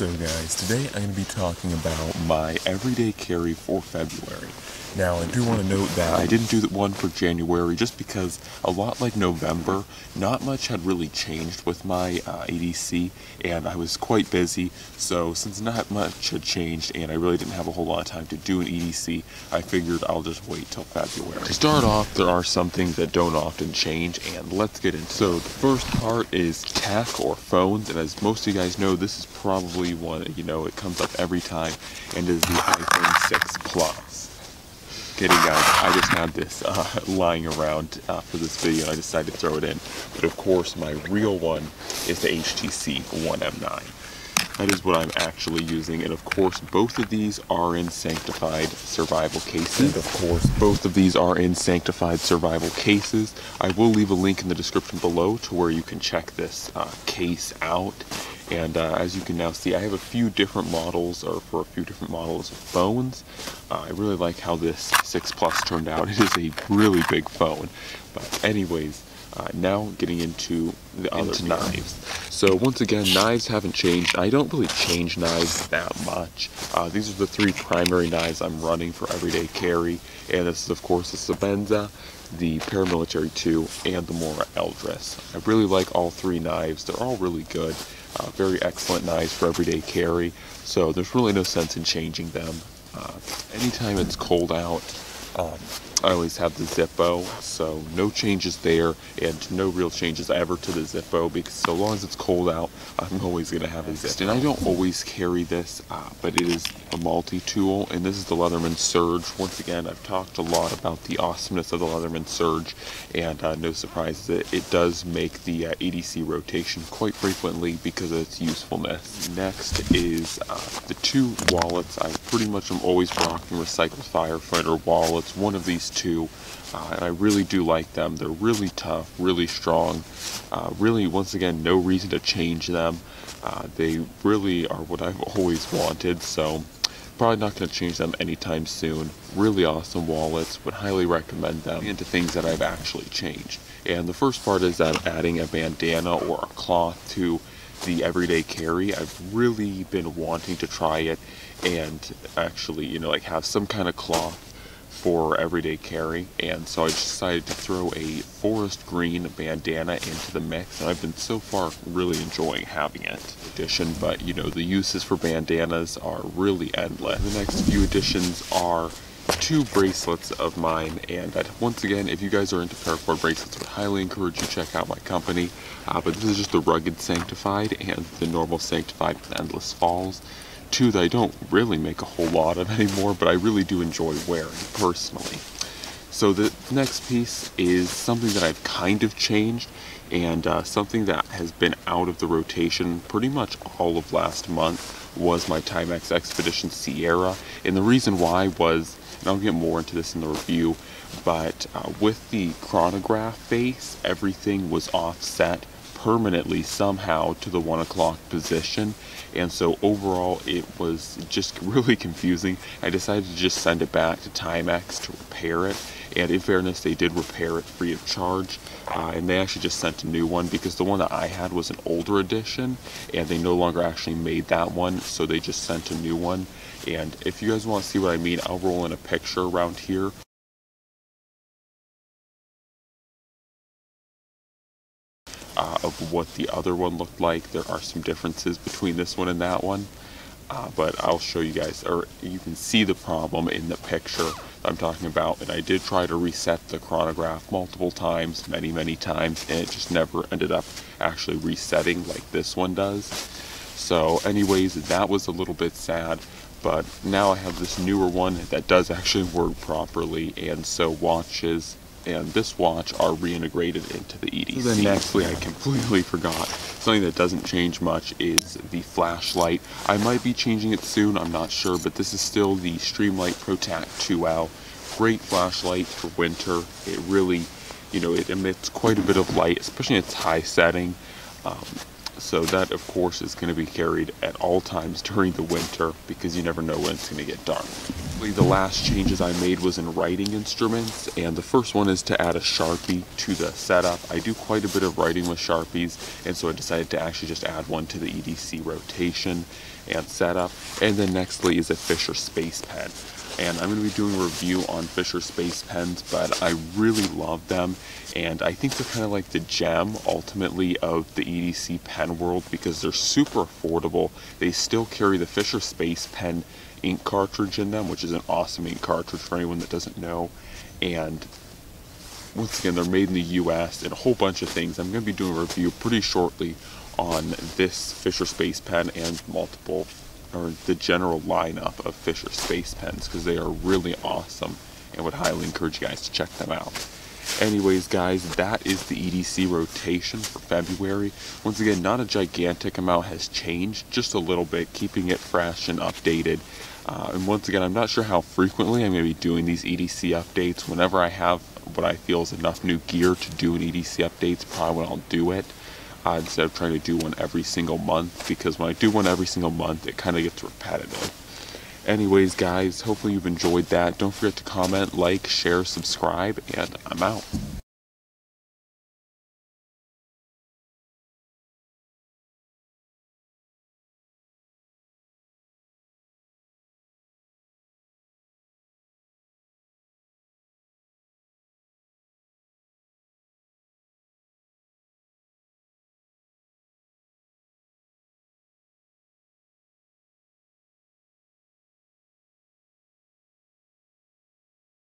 So guys, today I'm going to be talking about my everyday carry for February. Now I do want to note that I didn't do the one for January just because, a lot like November, not much had really changed with my ADC, and I was quite busy, so since not much had changed and I really didn't have a whole lot of time to do an EDC, I figured I'll just wait till February. To start off, there are some things that don't often change, and let's get into it. So the first part is tech or phones, and as most of you guys know, this is probably one, you know, it comes up every time, and is the iPhone 6 Plus. Kidding guys, I just had this lying around for this video and I decided to throw it in, but of course my real one is the HTC One M9. That is what I'm actually using, and of course both of these are in sanctified survival cases. I will leave a link in the description below to where you can check this case out. And as you can now see, I have a few different models, or for a few different models of phones. I really like how this 6 Plus turned out. It is a really big phone. But anyways, now getting into the other knives. So once again, knives haven't changed. I don't really change knives that much. These are the three primary knives I'm running for everyday carry. And this is of course the Sebenza, the Paramilitary II, and the Mora Eldris. I really like all three knives. They're all really good. Very excellent knives for everyday carry, so there's really no sense in changing them. Anytime it's cold out, I always have the Zippo, so no changes there, and no real changes ever to the Zippo, because so long as it's cold out, I'm always going to have a Zippo. And I don't always carry this, but it is a multi-tool, and this is the Leatherman Surge. Once again, I've talked a lot about the awesomeness of the Leatherman Surge, and no surprise that it does make the ADC rotation quite frequently because of its usefulness. Next is the two wallets. I pretty much am always rocking recycled firefighter wallets, one of these two, and I really do like them. They're really tough, really strong, really, once again, no reason to change them. They really are what I've always wanted, so probably not going to change them anytime soon. Really awesome wallets, would highly recommend them. Into things that I've actually changed, and the first part is that I'm adding a bandana or a cloth to the everyday carry. I've really been wanting to try it and actually, you know, like have some kind of cloth for everyday carry, and so I decided to throw a forest green bandana into the mix, and I've been so far really enjoying having it. Addition, but you know, the uses for bandanas are really endless. The next few additions are two bracelets of mine, and once again, if you guys are into Paracord bracelets, I would highly encourage you to check out my company, but this is just the rugged sanctified and the normal sanctified with endless falls. Two that I don't really make a whole lot of anymore, but I really do enjoy wearing personally. So the next piece is something that I've kind of changed, and something that has been out of the rotation pretty much all of last month was my Timex Expedition Sierra. And the reason why was, and I'll get more into this in the review, but with the chronograph face, everything was offset permanently somehow to the 1 o'clock position, and so overall it was just really confusing. I decided to just send it back to Timex to repair it, and in fairness they did repair it free of charge, and they actually just sent a new one because the one that I had was an older edition and they no longer actually made that one, so they just sent a new one. And if you guys want to see what I mean, I'll roll in a picture around here. Of what the other one looked like. There are some differences between this one and that one, but I'll show you guys, or you can see the problem in the picture I'm talking about. And I did try to reset the chronograph multiple times, many times, and it just never ended up actually resetting like this one does. So anyways, that was a little bit sad, but now I have this newer one that does actually work properly, and so watches and this watch are reintegrated into the EDC. So then nextly, I completely forgot, something that doesn't change much is the flashlight. I might be changing it soon, I'm not sure, but this is still the Streamlight ProTac 2L. Great flashlight for winter. It really, you know, it emits quite a bit of light, especially in its high setting. So that, of course, is going to be carried at all times during the winter because you never know when it's going to get dark. The last changes I made was in writing instruments, and the first one is to add a Sharpie to the setup. I do quite a bit of writing with Sharpies, and so I decided to actually just add one to the EDC rotation and setup. And then nextly is a Fisher Space Pen. And I'm going to be doing a review on Fisher Space Pens, but I really love them, and I think they're kind of like the gem, ultimately, of the EDC pen world because they're super affordable. They still carry the Fisher Space Pen ink cartridge in them, which is an awesome ink cartridge for anyone that doesn't know. And once again, they're made in the US and a whole bunch of things. I'm going to be doing a review pretty shortly on this Fisher Space Pen and multiple, or the general lineup of Fisher Space Pens, because they are really awesome and would highly encourage you guys to check them out. Anyways, guys, that is the EDC rotation for February. Once again, not a gigantic amount has changed, just a little bit, keeping it fresh and updated. And once again, I'm not sure how frequently I'm going to be doing these EDC updates. Whenever I have what I feel is enough new gear to do an EDC updates, probably when I'll do it. Instead of trying to do one every single month, because when I do one every single month, it kind of gets repetitive. Anyways, guys, hopefully you've enjoyed that. Don't forget to comment, like, share, subscribe, and I'm out.